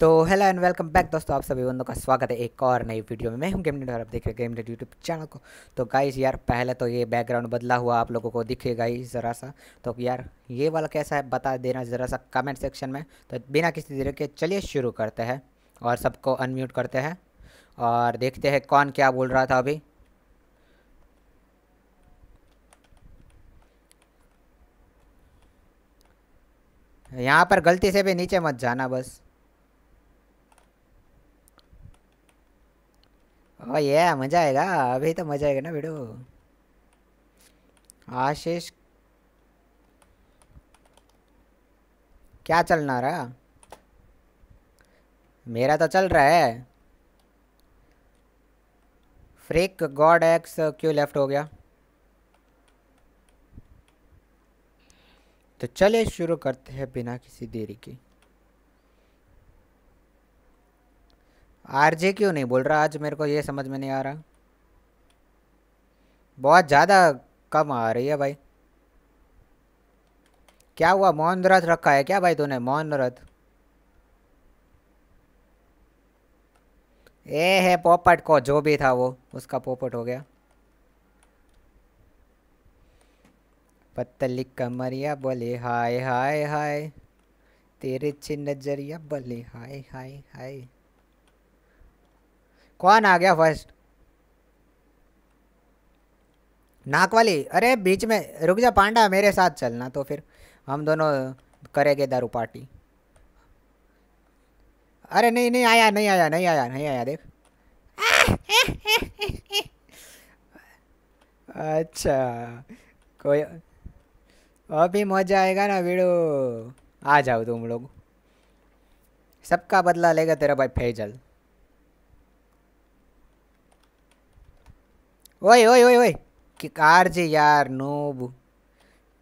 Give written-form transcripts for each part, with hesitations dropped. तो hello and welcome back दोस्तों, आप सभी बंदों का स्वागत है एक और नई वीडियो में। मैं हूं गेम नेट, आप देख रहे हैं गेम नेट यूट्यूब चैनल को। तो गाइस यार, पहले तो ये बैकग्राउंड बदला हुआ आप लोगों को दिखेगा ही ज़रा सा, तो यार ये वाला कैसा है बता देना ज़रा सा कमेंट सेक्शन में। तो बिना किसी देर के चलिए शुरू करते हैं और सबको अनम्यूट करते हैं और देखते हैं कौन क्या बोल रहा था अभी। यहाँ पर गलती से भी नीचे मत जाना बस। ओ ये मज़ा आएगा, अभी तो मज़ा आएगा ना वीडियो। आशीष क्या चलना रहा, मेरा तो चल रहा है। फ्रिक गॉड एक्स क्यों लेफ्ट हो गया? तो चलिए शुरू करते हैं बिना किसी देरी के। आरजे क्यों नहीं बोल रहा आज, मेरे को ये समझ में नहीं आ रहा। बहुत ज़्यादा कम आ रही है भाई। क्या हुआ, मौन व्रत रखा है क्या भाई तूने? मौन व्रत ए है पोपट को, जो भी था वो उसका पोपट हो गया। पतली कमरिया बोले हाय हाय हाय, तेरे छिन नजरिया बोले हाय हाय हाय। कौन आ गया फर्स्ट? नाक वाली, अरे बीच में रुक जा पांडा, मेरे साथ चलना तो फिर हम दोनों करेंगे दारू पार्टी। अरे नहीं नहीं आया, नहीं आया, नहीं आया, नहीं आया, देख। अच्छा कोई अभी मजा आएगा ना वीडियो, आ जाओ तुम लोग, सबका बदला लेगा तेरा भाई फैजल। ओए ओए ओए ओए कि कार जी यार नूब,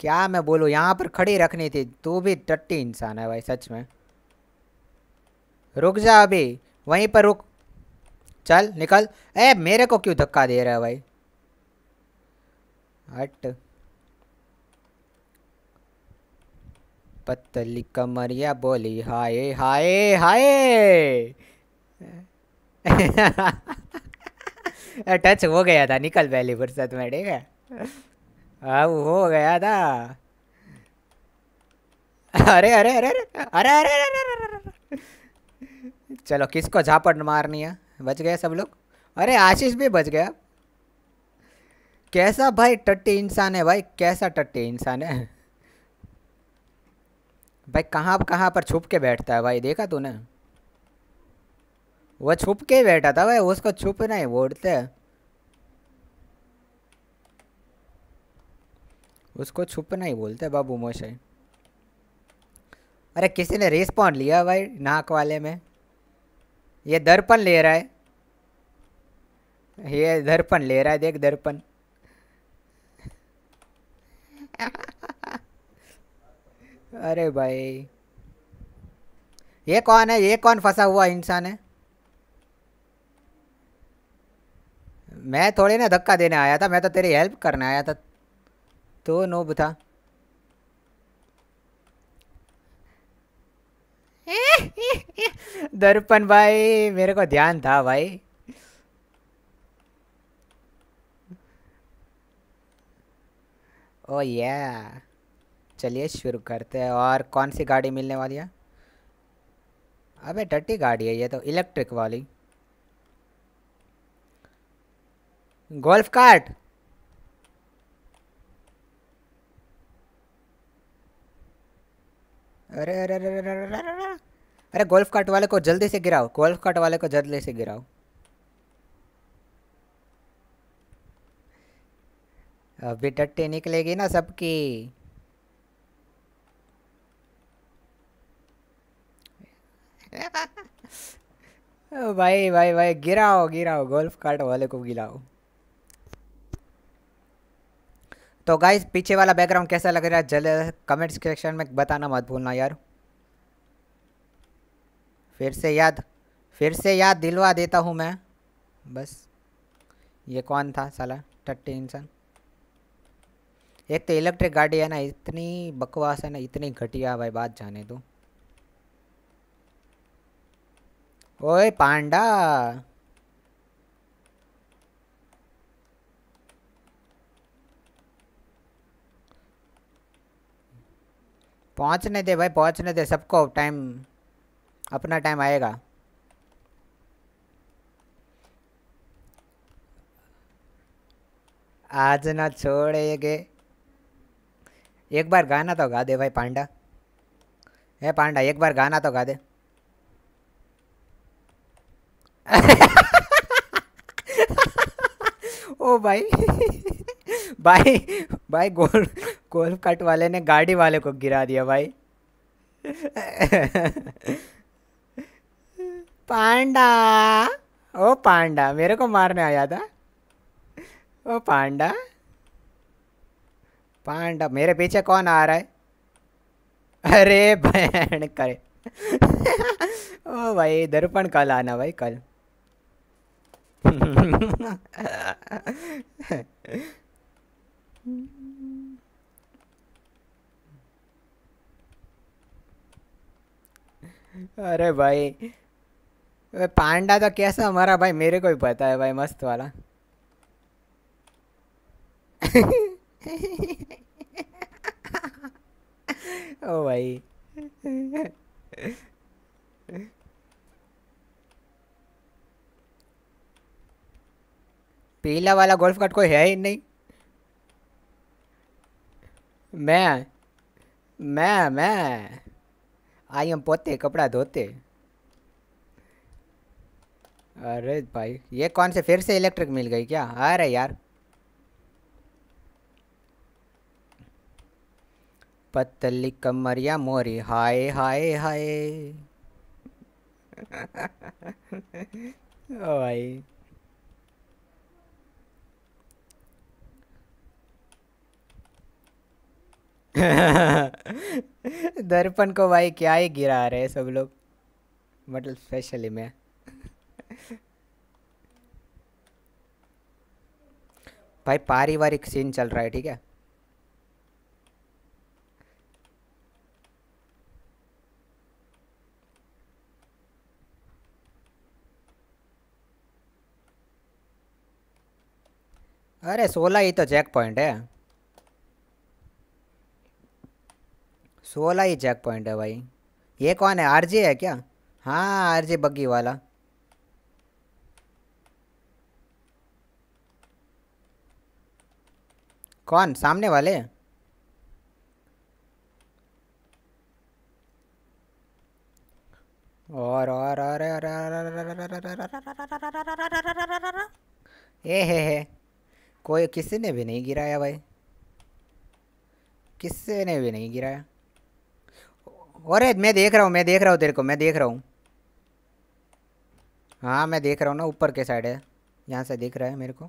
क्या मैं बोलूँ, यहाँ पर खड़ी रखनी थी। तू भी टट्टी इंसान है भाई सच में। रुक जा, अभी वहीं पर रुक, चल निकल। ए मेरे को क्यों धक्का दे रहा है भाई, हट। पतली कमरिया बोली हाय हाय हाय। टच हो गया था, निकल पहली फुर्सत में, ठीक है। अब हो गया था। अरे अरे अरे अरे अरे अरे, चलो किसको झापट मारनी है, बच गए सब लोग। अरे आशीष भी बच गया। कैसा भाई टट्टी इंसान है भाई, कैसा टट्टी इंसान है भाई। कहाँ कहाँ पर छुप के बैठता है भाई, देखा तूने? वो छुप के बैठा था भाई, उसको छुप नहीं बोलते, उसको छुप नहीं बोलते बाबू मोशाई। अरे किसी ने रिस्पॉन्ड लिया भाई नाक वाले में। ये दर्पण ले रहा है, ये दर्पण ले रहा है, देख दर्पण। अरे भाई ये कौन है, ये कौन फंसा हुआ इंसान है? मैं थोड़ी ना धक्का देने आया था, मैं तो तेरी हेल्प करने आया था, तो नोब था। दर्पण भाई मेरे को ध्यान था भाई। ओ या चलिए शुरू करते हैं। और कौन सी गाड़ी मिलने वाली है? अबे टट्टी गाड़ी है ये तो, इलेक्ट्रिक वाली। गोल्फ कार्ट, अरे अरे अरे अरे अरे अरे अरे, गोल्फ कार्ट वाले को जल्दी से गिराओ, गोल्फ कार्ट वाले को जल्दी से गिराओ। अभी टट्टी निकलेगी ना सबकी। भाई भाई भाई गिराओ गिराओ, गोल्फ कार्ट वाले को गिराओ। तो गाइस पीछे वाला बैकग्राउंड कैसा लग रहा है जल्द कमेंट सेक्शन में बताना मत भूलना यार। फिर से याद दिलवा देता हूँ मैं बस। ये कौन था साला टट्टी इंसान? एक तो इलेक्ट्रिक गाड़ी है ना, इतनी बकवास है ना, इतनी घटिया भाई, बात जाने दो। ओए पांडा, पहुंचने दे भाई, पहुंचने दे सबको, टाइम अपना टाइम आएगा। आज ना छोड़ेंगे। एक बार गाना तो गा दे भाई पांडा, है पांडा एक बार गाना तो गा दे। ओ भाई भाई भाई गोल्फ कट वाले ने गाड़ी वाले को गिरा दिया भाई। पांडा, ओ पांडा मेरे को मारने आया था। ओ पांडा, पांडा मेरे पीछे कौन आ रहा है? अरे बहन करे। ओ भाई दर्पण कल आना भाई कल। अरे भाई पांडा तो कैसा हमारा भाई, मेरे को भी पता है भाई, मस्त वाला। ओ भाई पीला वाला गोल्फ कट कोई है ही नहीं। मैं आई हम पोते कपड़ा धोते। अरे भाई ये कौन से फिर से इलेक्ट्रिक मिल गई क्या? अरे यार पतली कमरिया मोरी, हाय हाय हाय। ओ भाई दर्पण को भाई क्या ही गिरा रहे हैं सब लोग, मतलब स्पेशली मैं। भाई पारिवारिक सीन चल रहा है ठीक है। अरे 16 ही तो जैक पॉइंट है, 16 ही जैक पॉइंट है भाई। ये कौन है? आरजे है क्या? हाँ आरजे बग्गी वाला। कौन सामने वाले? और ए हे, कोई किसी ने भी नहीं गिराया भाई, किसी ने भी नहीं गिराया। अरे मैं देख रहा हूँ, मैं देख रहा हूँ तेरे को, मैं देख रहा हूँ। हाँ मैं देख रहा हूँ ना, ऊपर के साइड है, यहाँ से दिख रहा है मेरे को।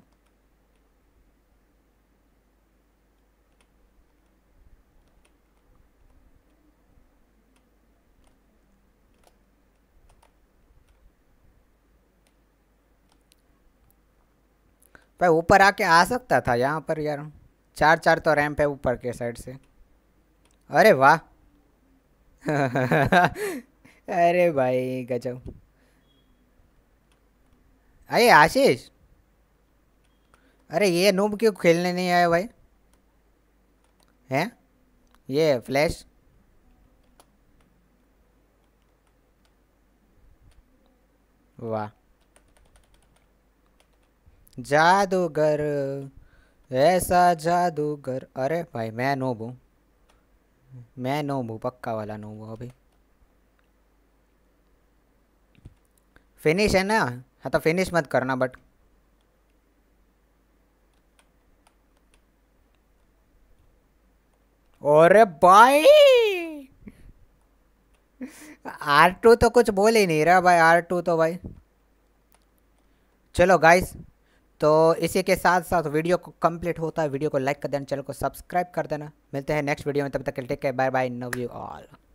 भाई ऊपर आके आ सकता था यहाँ पर यार, चार चार तो रैंप है ऊपर के साइड से। अरे वाह। अरे भाई गजब। अरे आशीष, अरे ये नूब क्यों खेलने नहीं आया भाई? हैं ये फ्लैश? वाह जादूगर, ऐसा जादूगर। अरे भाई मैं नूब हूँ, मैं नोबू पक्का वाला नोबू। अभी फिनिश है ना? हाँ तो फिनिश मत करना बट। अरे भाई R2 तो कुछ बोल ही नहीं रहा भाई, R2 तो भाई। चलो गाइस तो इसी के साथ साथ वीडियो को कंप्लीट होता है, वीडियो को लाइक कर देना, चैनल को सब्सक्राइब कर देना। मिलते हैं नेक्स्ट वीडियो में, तब तक के लिए take care, bye bye, love you all.